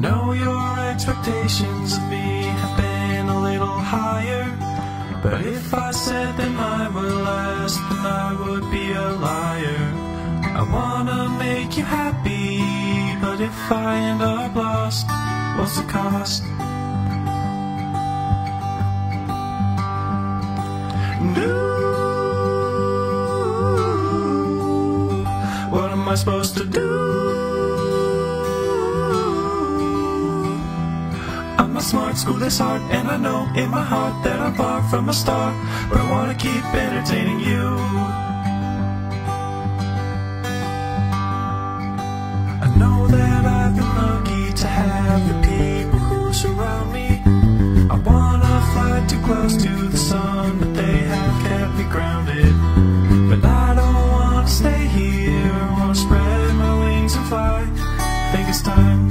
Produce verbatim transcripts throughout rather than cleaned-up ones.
know your expectations of me have been a little higher, but if I said that I were less, then I would be a liar. I wanna make you happy, but if I end up lost, what's the cost? No, what am I supposed to do? I'm a smart, school is hard, and I know in my heart that I'm far from a star, but I wanna keep entertaining you. I know that I've been lucky to have the people who surround me. I wanna fly too close to the sun, but they have kept me grounded. But I don't wanna stay here, I wanna spread my wings and fly. I think it's time.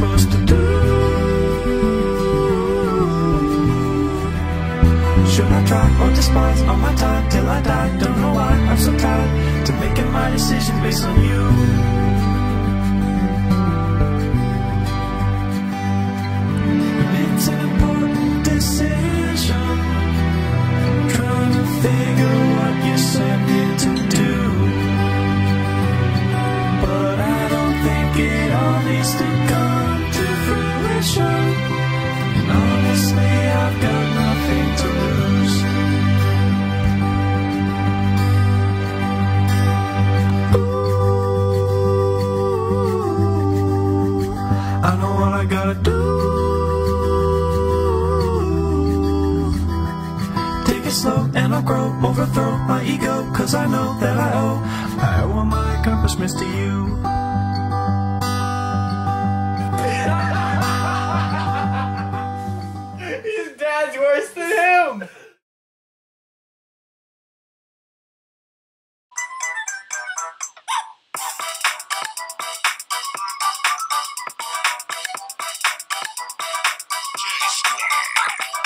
Supposed to do? Should I try or despise all my time till I die? Don't know why I'm so tired to making my decision based on you. It's an important decision, trying to figure what you sent me to do, but I don't think it all needs to come. And honestly, I've got nothing to lose. Ooh, I know what I gotta do. Take it slow and I'll grow, overthrow my ego, cause I know that I owe, I owe all my accomplishments to you. His dad's worse than him!